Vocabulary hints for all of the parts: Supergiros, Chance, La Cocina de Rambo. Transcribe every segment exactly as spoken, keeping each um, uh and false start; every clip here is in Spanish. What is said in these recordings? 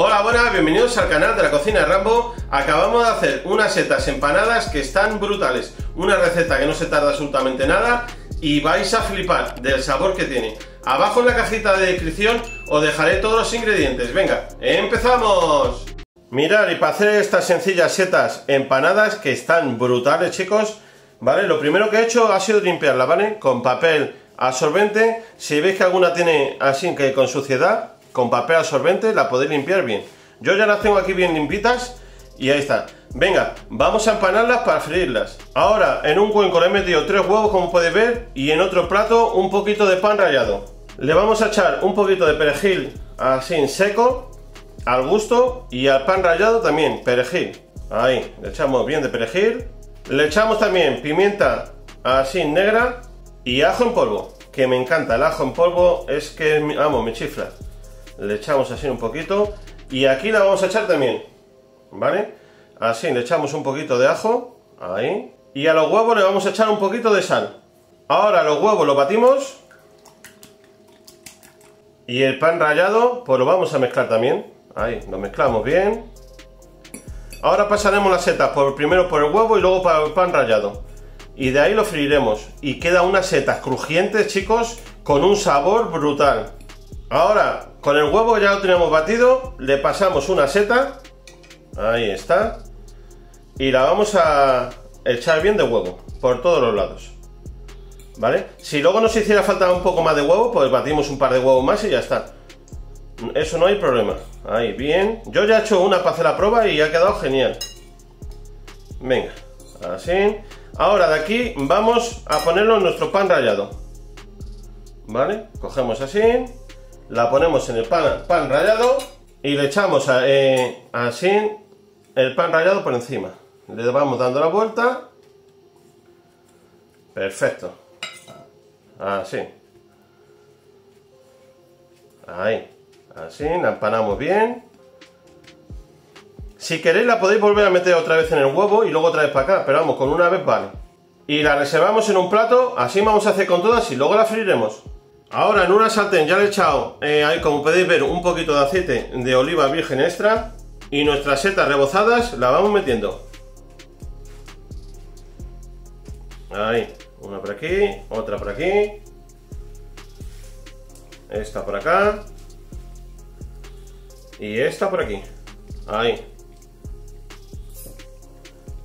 Hola, buenas, bienvenidos al canal de La Cocina de Rambo. Acabamos de hacer unas setas empanadas que están brutales. Una receta que no se tarda absolutamente nada y vais a flipar del sabor que tiene. Abajo en la cajita de descripción os dejaré todos los ingredientes. Venga, ¡empezamos! Mirad, y para hacer estas sencillas setas empanadas que están brutales, chicos, ¿vale? Lo primero que he hecho ha sido limpiarla, ¿vale? Con papel absorbente. Si veis que alguna tiene así que con suciedad, con papel absorbente la podéis limpiar bien. Yo ya las tengo aquí bien limpitas y ahí está. Venga, vamos a empanarlas para freírlas. Ahora en un cuenco le he metido tres huevos, como podéis ver, y en otro plato un poquito de pan rallado. Le vamos a echar un poquito de perejil así en seco al gusto, y al pan rallado también perejil. Ahí, le echamos bien de perejil. Le echamos también pimienta así negra y ajo en polvo, que me encanta el ajo en polvo, es que vamos, me chifla. Le echamos así un poquito y aquí la vamos a echar también, ¿vale? Así le echamos un poquito de ajo, ahí. Y a los huevos le vamos a echar un poquito de sal. Ahora los huevos los batimos y el pan rallado pues lo vamos a mezclar también. Ahí, lo mezclamos bien. Ahora pasaremos las setas por, primero por el huevo y luego para el pan rallado. Y de ahí lo freiremos y queda unas setas crujientes, chicos, con un sabor brutal. Ahora, con el huevo que ya lo tenemos batido, le pasamos una seta, ahí está, y la vamos a echar bien de huevo, por todos los lados, ¿vale? Si luego nos hiciera falta un poco más de huevo, pues batimos un par de huevos más y ya está. Eso no hay problema, ahí, bien. Yo ya he hecho una para hacer la prueba y ha quedado genial. Venga, así. Ahora de aquí vamos a ponerlo en nuestro pan rallado, ¿vale? Cogemos así. La ponemos en el pan, pan rallado y le echamos a, eh, así el pan rallado por encima. Le vamos dando la vuelta. Perfecto. Así. Ahí. Así, la empanamos bien. Si queréis la podéis volver a meter otra vez en el huevo y luego otra vez para acá, pero vamos, con una vez vale. Y la reservamos en un plato, así vamos a hacer con todas y luego la freiremos. Ahora en una sartén ya le he echado, eh, ahí como podéis ver, un poquito de aceite de oliva virgen extra y nuestras setas rebozadas las vamos metiendo. Ahí, una por aquí, otra por aquí, esta por acá y esta por aquí. Ahí.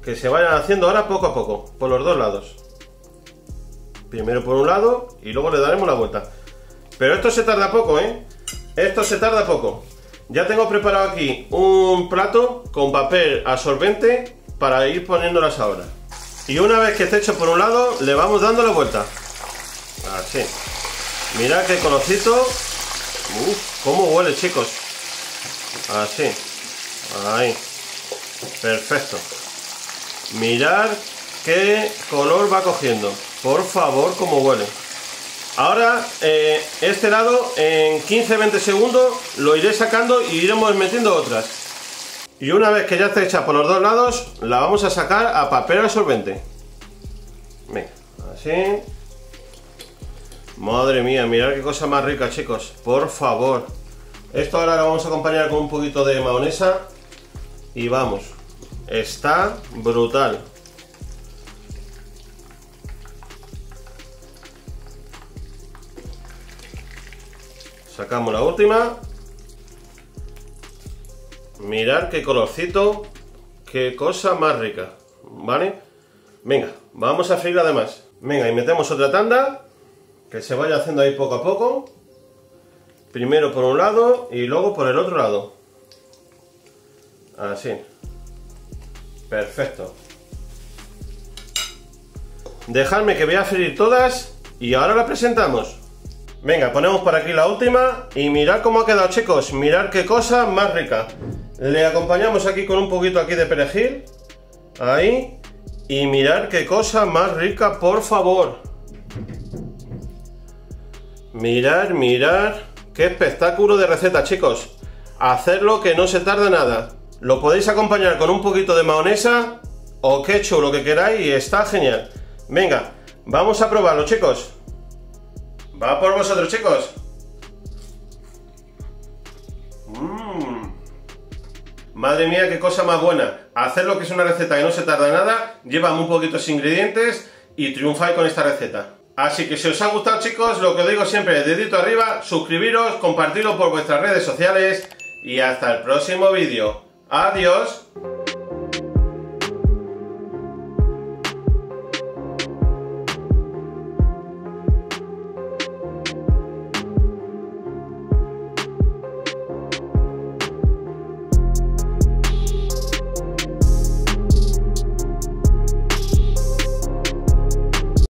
Que se vayan haciendo ahora poco a poco, por los dos lados. Primero por un lado y luego le daremos la vuelta. Pero esto se tarda poco, ¿eh? Esto se tarda poco. Ya tengo preparado aquí un plato con papel absorbente para ir poniéndolas ahora. Y una vez que esté hecho por un lado, le vamos dando la vuelta. Así. Mirad qué colorcito. Uf, cómo huele, chicos. Así. Ahí. Perfecto. Mirad qué color va cogiendo. Por favor, como huele. Ahora, eh, este lado en quince a veinte segundos lo iré sacando y iremos metiendo otras. Y una vez que ya esté hecha por los dos lados, la vamos a sacar a papel absorbente. Venga, así. Madre mía, mirad qué cosa más rica, chicos. Por favor. Esto ahora lo vamos a acompañar con un poquito de mayonesa. Y vamos. Está brutal. Sacamos la última. Mirad qué colorcito. Qué cosa más rica. ¿Vale? Venga, vamos a freír además. Venga, y metemos otra tanda. Que se vaya haciendo ahí poco a poco. Primero por un lado y luego por el otro lado. Así. Perfecto. Dejadme que voy a freír todas y ahora las presentamos. Venga, ponemos por aquí la última y mirad cómo ha quedado, chicos, mirad qué cosa más rica. Le acompañamos aquí con un poquito aquí de perejil, ahí, y mirad qué cosa más rica, por favor. Mirad, mirad, qué espectáculo de receta, chicos. Hacedlo que no se tarda nada. Lo podéis acompañar con un poquito de mayonesa o ketchup, lo que queráis, y está genial. Venga, vamos a probarlo, chicos. Va por vosotros, chicos. Mmm, Madre mía, qué cosa más buena. Hacer lo que es una receta que no se tarda nada, lleva muy poquitos ingredientes y triunfáis con esta receta. Así que si os ha gustado, chicos, lo que os digo siempre, dedito arriba, suscribiros, compartirlo por vuestras redes sociales y hasta el próximo vídeo. Adiós.